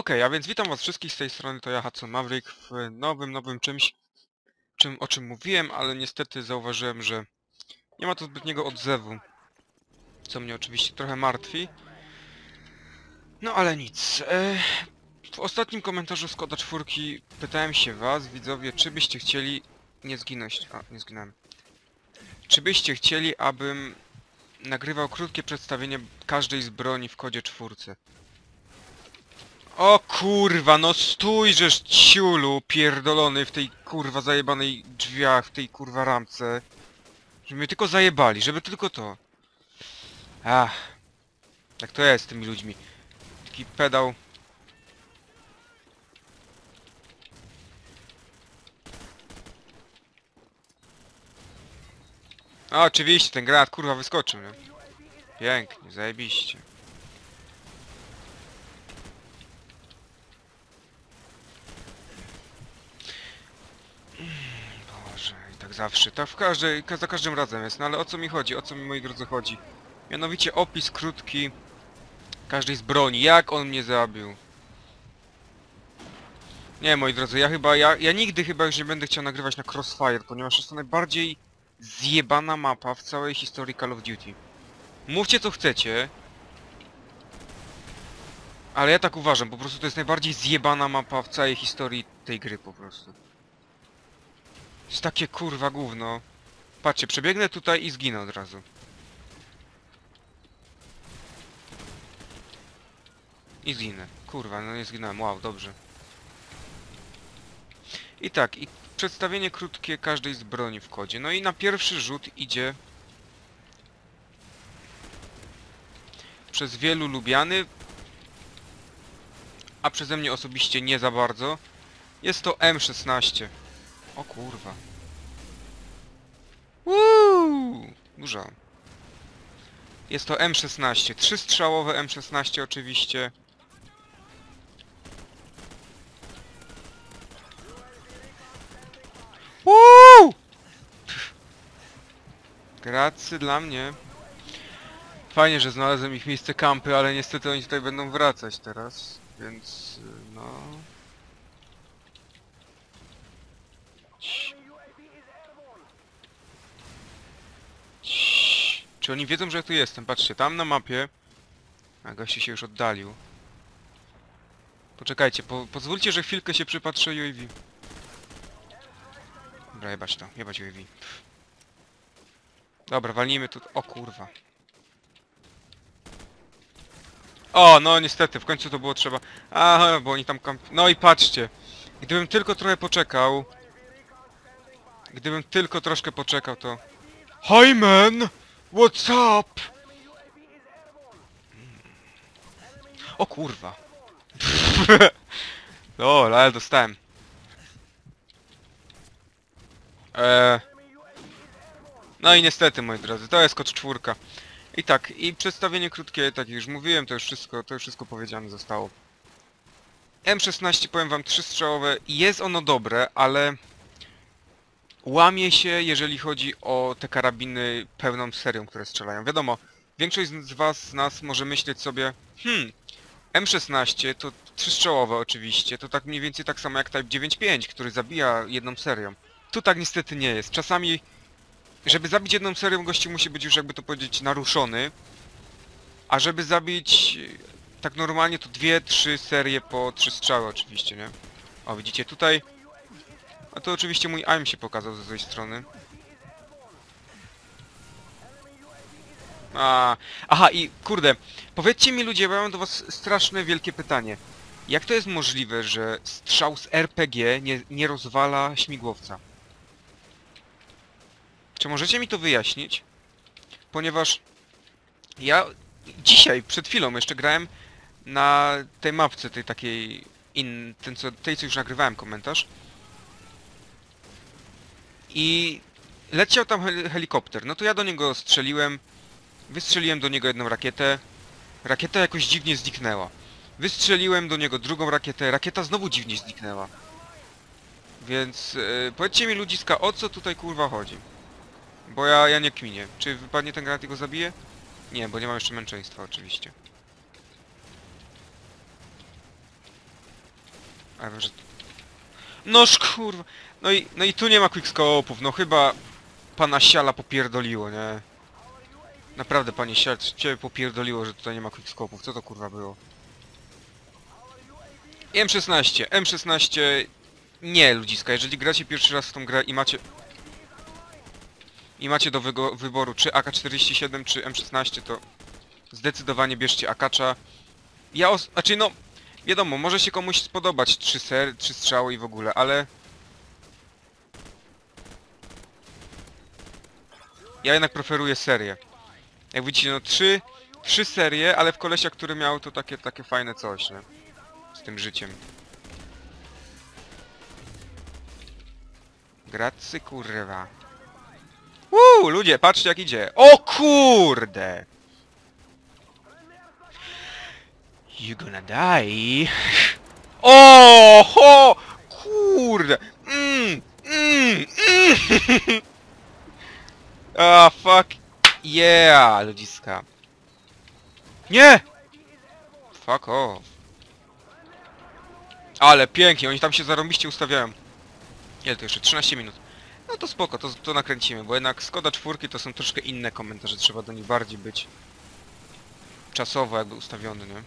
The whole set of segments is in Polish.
Okej, a więc witam was wszystkich, z tej strony to ja, Hudson Maverick, w nowym czymś, o czym mówiłem, ale niestety zauważyłem, że nie ma to zbytniego odzewu, co mnie oczywiście trochę martwi. No ale nic. W ostatnim komentarzu z koda 4 pytałem się was, widzowie, czy byście chcieli nie zginąć. A, nie zginąłem. Czy byście chcieli, abym nagrywał krótkie przedstawienie każdej z broni w kodzie 4? O kurwa, no stójżeż, ciulu pierdolony w tej kurwa zajebanej drzwiach, w tej kurwa ramce. Żeby mnie tylko zajebali, żeby tylko to. Ach, tak to jest z tymi ludźmi. Taki pedał. A, oczywiście, ten granat kurwa wyskoczył, nie? Pięknie, zajebiście. Zawsze, tak w każdej, za każdym razem jest, no ale o co mi chodzi, o co mi, moi drodzy, chodzi? Mianowicie opis krótki każdej z broni, jak on mnie zabił. Nie, moi drodzy, ja nigdy chyba już nie będę chciał nagrywać na Crossfire, ponieważ jest to najbardziej zjebana mapa w całej historii Call of Duty. Mówcie co chcecie, ale ja tak uważam, po prostu to jest najbardziej zjebana mapa w całej historii tej gry po prostu. Jest takie kurwa gówno. Patrzcie, przebiegnę tutaj i zginę od razu. I zginę. Kurwa, no nie zginąłem. Wow, dobrze. I tak, i przedstawienie krótkie każdej z broni w kodzie. No i na pierwszy rzut idzie przez wielu lubiany, a przeze mnie osobiście nie za bardzo. Jest to M16. O kurwa. Uuu, dużo. Jest to M16. 3-strzałowe M16 oczywiście. Uuu! Gracy dla mnie. Fajnie, że znalazłem ich miejsce kampy, ale niestety oni tutaj będą wracać teraz. Więc no... Czy oni wiedzą, że ja tu jestem? Patrzcie, tam na mapie... A gości się już oddalił. Poczekajcie, pozwólcie, że chwilkę się przypatrzę UAV. Dobra, jebać to, jebać UAV. Dobra, walnijmy tu... O kurwa. O, no niestety, w końcu to było trzeba... Aha, bo oni tam kamp... No i patrzcie. Gdybym tylko trochę poczekał... Gdybym tylko troszkę poczekał, to... Hi man! What's up? O kurwa. No, ale dostałem. No i niestety, moi drodzy, to jest kod 4. I tak, i przedstawienie krótkie, tak jak już mówiłem, to już wszystko powiedziane zostało. M16, powiem wam, 3-strzałowe. Jest ono dobre, ale... Łamie się, jeżeli chodzi o te karabiny pełną serią, które strzelają. Wiadomo, większość z was, z nas może myśleć sobie M16 to 3-strzałowe oczywiście, to tak mniej więcej tak samo jak Type 9,5, który zabija jedną serią. Tu tak niestety nie jest. Czasami, żeby zabić jedną serią, gościu musi być już, jakby to powiedzieć, naruszony. A żeby zabić tak normalnie, to 2-3 serie po 3 strzały oczywiście, nie? O, widzicie tutaj... A to oczywiście mój aim się pokazał ze złej strony. Aha, i kurde, powiedzcie mi ludzie, bo ja mam do was straszne wielkie pytanie. Jak to jest możliwe, że strzał z RPG nie rozwala śmigłowca? Czy możecie mi to wyjaśnić? Ponieważ ja dzisiaj, przed chwilą jeszcze grałem na tej mapce, tej takiej... tej co już nagrywałem komentarz. I leciał tam helikopter, no to ja do niego strzeliłem, wystrzeliłem do niego jedną rakietę, rakieta jakoś dziwnie zniknęła. Wystrzeliłem do niego drugą rakietę, rakieta znowu dziwnie zniknęła. Więc powiedzcie mi ludziska, o co tutaj kurwa chodzi? Bo ja nie kminię. Czy wypadnie ten granat i go zabije? Nie, bo nie mam jeszcze męczeństwa oczywiście. A wiem, że... Noż kurwa! No i tu nie ma quickscope'ów, no chyba... Pana Siala popierdoliło, nie? Naprawdę, panie Sial, ciebie popierdoliło, że tutaj nie ma quickscope'ów. Co to kurwa było? M16! M16... Nie, ludziska, jeżeli gracie pierwszy raz w tą grę i macie do wyboru czy AK-47, czy M16, to zdecydowanie bierzcie akacza. Znaczy no, wiadomo, może się komuś spodobać trzy strzały i w ogóle, ale... Ja jednak preferuję serię. Jak widzicie, no trzy serie, ale w kolesia, który miał to takie fajne coś, nie? Z tym życiem. Gracy kurwa. Ludzie, patrzcie jak idzie. O kurde! You gonna die. O ho! Kurde! Ah, fuck. Yeah, ludziska. Nie! Fuck off. Ale pięknie, oni tam się zarąbiście ustawiają. Ile to jeszcze? 13 minut. No to spoko, to nakręcimy, bo jednak Skoda czwórki to są troszkę inne komentarze, trzeba do nich bardziej być czasowo jakby ustawiony, nie?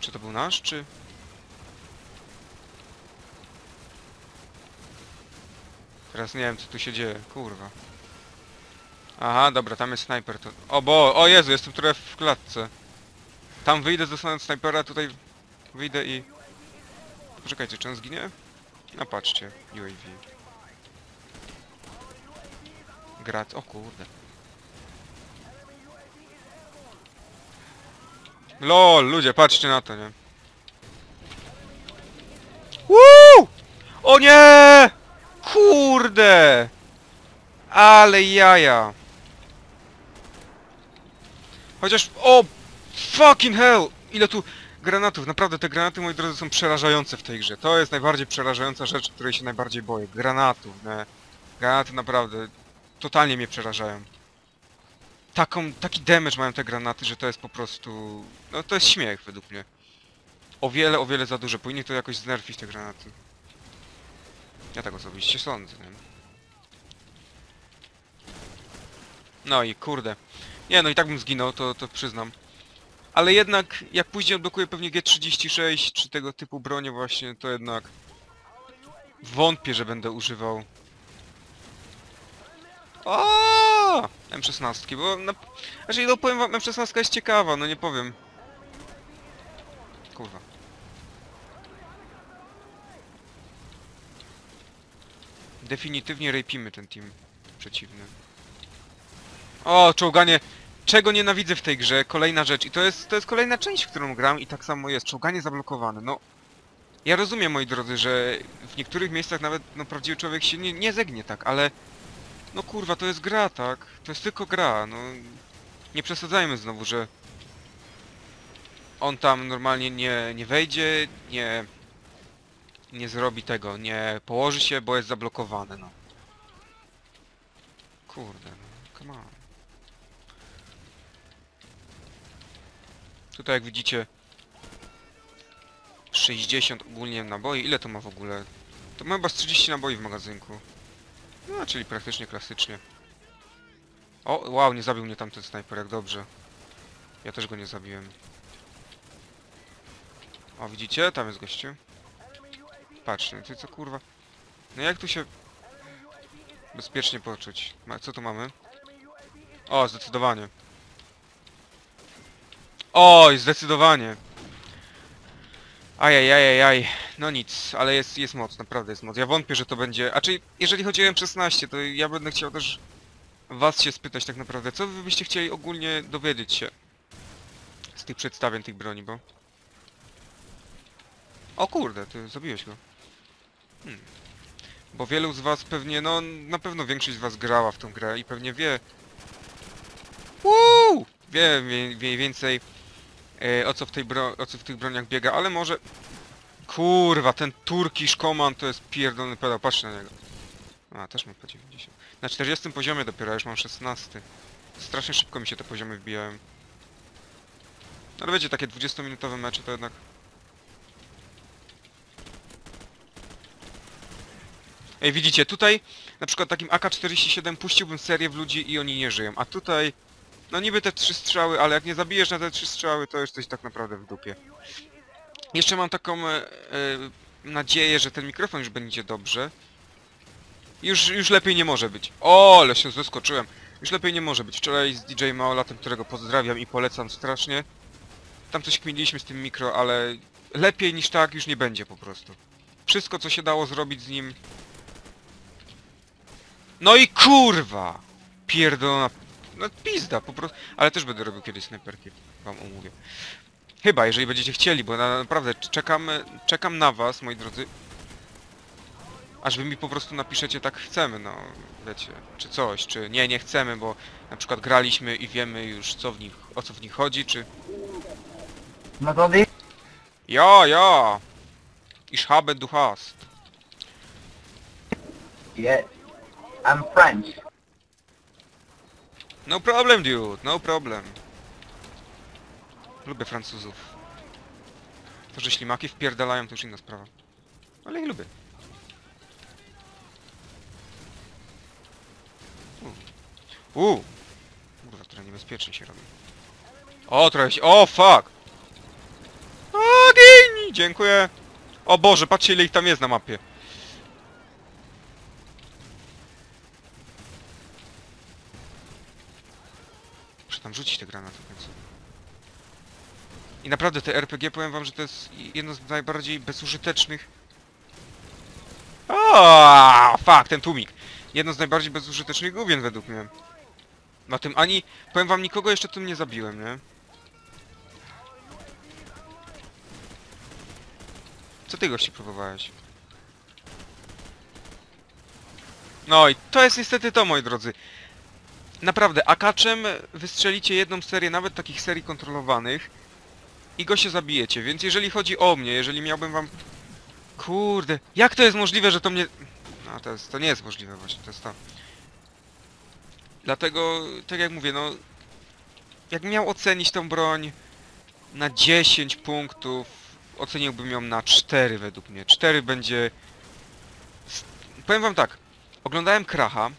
Czy to był nasz, czy... Teraz nie wiem, co tu się dzieje, kurwa. Aha, dobra, tam jest snajper, to... O Jezu, jestem trochę w klatce. Tam wyjdę, zostanę snajpera, tutaj wyjdę i... Poczekajcie, czy on zginie? No patrzcie, UAV. Grat, o kurde. LOL, ludzie, patrzcie na to, nie? Woo! O nie! Kurde! Ale jaja! Chociaż... O! Fucking hell! Ile tu... Granatów, naprawdę te granaty, moi drodzy, są przerażające w tej grze. To jest najbardziej przerażająca rzecz, której się najbardziej boję. Granatów, ne? Granaty naprawdę totalnie mnie przerażają. Taki damage mają te granaty, że to jest po prostu... No to jest śmiech według mnie. O wiele za dużo. Powinni to jakoś znerfić te granaty. Ja tak osobiście sądzę, nie? No i kurde. Nie, no i tak bym zginął, to przyznam. Ale jednak, jak później odblokuję pewnie G36 czy tego typu bronie właśnie, to jednak wątpię, że będę używał M16, bo znaczy, no powiem wam, M16 jest ciekawa, no nie powiem. Kurwa. Definitywnie rapimy ten team przeciwny. O, czołganie! Czego nienawidzę w tej grze, kolejna rzecz i to jest kolejna część, w którą gram i tak samo jest, czołganie zablokowane, no... Ja rozumiem, moi drodzy, że w niektórych miejscach nawet, no, prawdziwy człowiek się nie zegnie tak, ale... No kurwa, to jest gra, tak? To jest tylko gra, no... Nie przesadzajmy znowu, że... On tam normalnie nie wejdzie, nie zrobi tego, nie położy się, bo jest zablokowane, no. Kurde, no, come on. Tutaj jak widzicie 60 ogólnie naboi. Ile to ma w ogóle? To ma chyba z 30 naboi w magazynku. No, czyli praktycznie klasycznie. O, wow, nie zabił mnie tamten snajper, jak dobrze. Ja też go nie zabiłem. O, widzicie? Tam jest gościu. Patrzcie, ty co kurwa? No jak tu się bezpiecznie poczuć? Co tu mamy? O, zdecydowanie. Oj, zdecydowanie. Ajajajajaj. No nic, ale jest moc, naprawdę jest moc. Ja wątpię, że to będzie... A czy jeżeli chodzi o M16, to ja będę chciał też was się spytać tak naprawdę, co wy byście chcieli ogólnie dowiedzieć się z tych przedstawień tych broni, bo... O kurde, ty zabiłeś go. Bo wielu z was pewnie, no na pewno większość z was grała w tą grę i pewnie wie... Wiem mniej więcej o co w tych broniach biega, ale może... Kurwa, ten Turkish Command to jest pierdolny pedał, patrzcie na niego. A, też mam po 90. Na 40 poziomie dopiero, już mam 16. Strasznie szybko mi się te poziomy wbijałem. No ale wiecie, takie 20-minutowe mecze to jednak... Widzicie, tutaj na przykład takim AK-47 puściłbym serię w ludzi i oni nie żyją, a tutaj... No niby te 3 strzały, ale jak nie zabijesz na te 3 strzały, to jesteś tak naprawdę w dupie. Jeszcze mam taką nadzieję, że ten mikrofon już będzie dobrze. Już lepiej nie może być. O, ale się zaskoczyłem. Już lepiej nie może być. Wczoraj z DJ Maolatem, którego pozdrawiam i polecam strasznie. Tam coś kminiliśmy z tym mikro, ale lepiej niż tak już nie będzie po prostu. Wszystko co się dało zrobić z nim... No i kurwa! Pierdolona... No pizda po prostu. Ale też będę robił kiedyś snajperki, wam omówię. Chyba, jeżeli będziecie chcieli, bo naprawdę czekam na was, moi drodzy. Aż wy mi po prostu napiszecie, tak chcemy, no wiecie, czy coś, czy nie chcemy, bo na przykład graliśmy i wiemy już o co w nich chodzi, czy... No to wy? Ja! Ich habe du hast. Yeah, I'm French. No problem, dude, no problem. Lubię Francuzów. To, że ślimaki wpierdalają, to już inna sprawa. Ale ich lubię. Kurwa, trochę niebezpiecznie się robi. O, trochę się... O, fuck! Ogień! Dziękuję! O Boże, patrzcie ile ich tam jest na mapie. Muszę tam rzucić te granaty w końcu. I naprawdę te RPG, powiem wam, że to jest jedno z najbardziej bezużytecznych... O, fuck, ten tłumik. Jedno z najbardziej bezużytecznych gówien według mnie. Na tym ani... Powiem wam, nikogo jeszcze tym nie zabiłem, nie? Co ty gości próbowałeś? No i to jest niestety to, moi drodzy. Naprawdę, akaczem wystrzelicie jedną serię, nawet takich serii kontrolowanych i go się zabijecie, więc jeżeli chodzi o mnie, jeżeli miałbym wam... Kurde, jak to jest możliwe, że to mnie... No to nie jest możliwe właśnie, to jest to. Dlatego, tak jak mówię, no... Jak miał ocenić tą broń na 10 punktów, oceniłbym ją na 4 według mnie. 4 będzie... Powiem wam tak, oglądałem Kracha,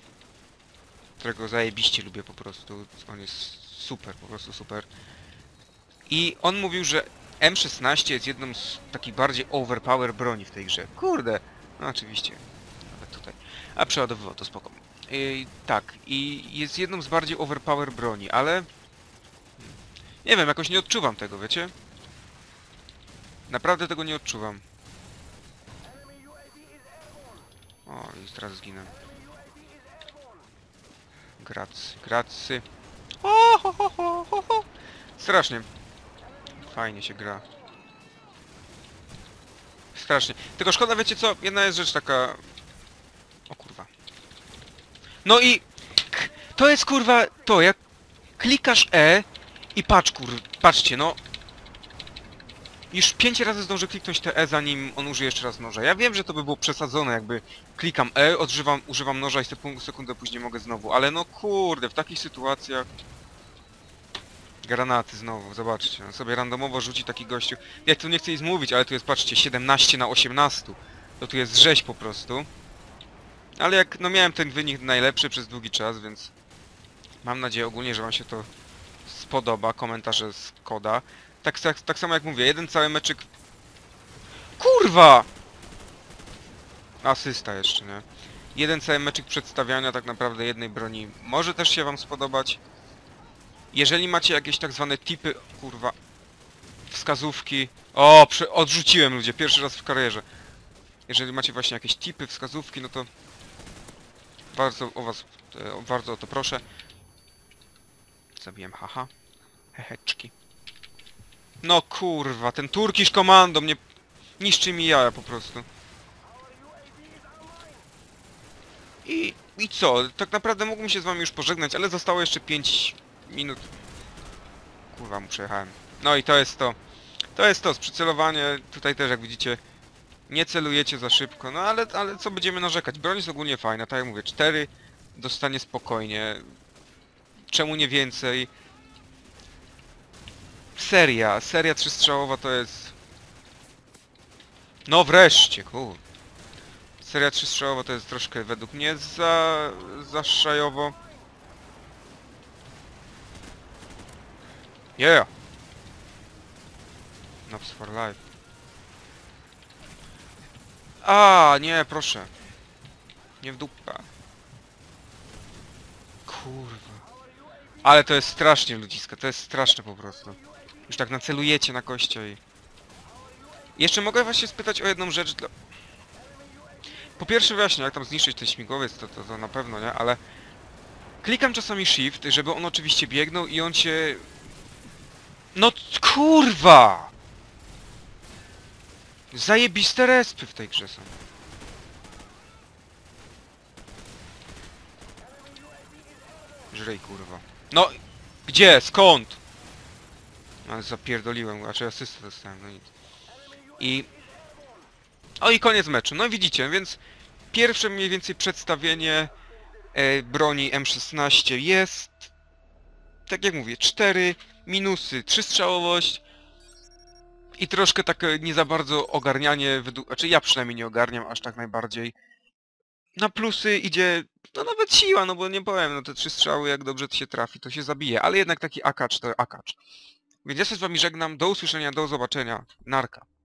którego zajebiście lubię po prostu, on jest super, po prostu super. I on mówił, że M16 jest jedną z takich bardziej overpower broni w tej grze. Kurde, no oczywiście. Nawet tutaj. A przeładowywał to spoko. Tak, i jest jedną z bardziej overpower broni, ale... Nie wiem, jakoś nie odczuwam tego, wiecie? Naprawdę tego nie odczuwam. O, i teraz zginę. Gracy. Strasznie. Fajnie się gra. Strasznie. Tylko szkoda, wiecie co? Jedna jest rzecz taka... O kurwa. No i... To jest kurwa to, jak klikasz E i patrz kurwa, patrzcie no. Już 5 razy zdążę kliknąć te E, zanim on użyje jeszcze raz noża. Ja wiem, że to by było przesadzone, jakby klikam E, używam noża i sekundę później mogę znowu. Ale no kurde, w takich sytuacjach... Granaty znowu, zobaczcie. On sobie randomowo rzuci taki gościu. Ja tu nie chcę nic mówić, ale tu jest, patrzcie, 17/18. To tu jest rzeź po prostu. Ale jak, no miałem ten wynik najlepszy przez długi czas, więc... Mam nadzieję ogólnie, że wam się to spodoba. Komentarze z koda. Tak samo jak mówię, jeden cały meczyk... Kurwa! Asysta jeszcze, nie? Jeden cały meczyk przedstawiania tak naprawdę jednej broni. Może też się wam spodobać. Jeżeli macie jakieś tak zwane tipy... Kurwa... Wskazówki... O! Odrzuciłem ludzie, pierwszy raz w karierze. Jeżeli macie właśnie jakieś tipy, wskazówki, no to... Bardzo o to proszę. Zabiłem, haha. Heheczki. No kurwa, ten Turkish Commando mnie... Niszczy mi jaja po prostu. I co? Tak naprawdę mógłbym się z wami już pożegnać, ale zostało jeszcze 5 minut. Kurwa, mu przejechałem. No i to jest to. To jest to, sprzycelowanie. Tutaj też, jak widzicie, nie celujecie za szybko. No ale co będziemy narzekać? Broń jest ogólnie fajna, tak jak mówię, 4 dostanie spokojnie. Czemu nie więcej? Seria trzystrzałowa to jest... No wreszcie, kur... Seria 3-strzałowa to jest troszkę według mnie za szajowo. Yeah! Noobs for life. A nie, proszę. Nie w dupę. Kurwa. Ale to jest strasznie ludziska, to jest straszne po prostu. Już tak nacelujecie na kościa i... Jeszcze mogę właśnie spytać o jedną rzecz. Po pierwsze wyjaśnię, jak tam zniszczyć ten śmigłowiec, to na pewno, nie? Ale... Klikam czasami shift, żeby on oczywiście biegnął i on się... No kurwa! Zajebiste respy w tej grze są. Żrej kurwa. No! Gdzie? Skąd? No, zapierdoliłem, raczej asystę dostałem, no nic. I... O i koniec meczu. No widzicie, więc pierwsze mniej więcej przedstawienie broni M16 jest... Tak jak mówię, 4 minusy, 3-strzałowość i troszkę takie nie za bardzo ogarnianie, znaczy ja przynajmniej nie ogarniam aż tak najbardziej. Na plusy idzie, no nawet siła, no bo nie powiem, no te 3 strzały jak dobrze to się trafi, to się zabije, ale jednak taki AK-47. Więc ja się z wami żegnam, do usłyszenia, do zobaczenia, narka.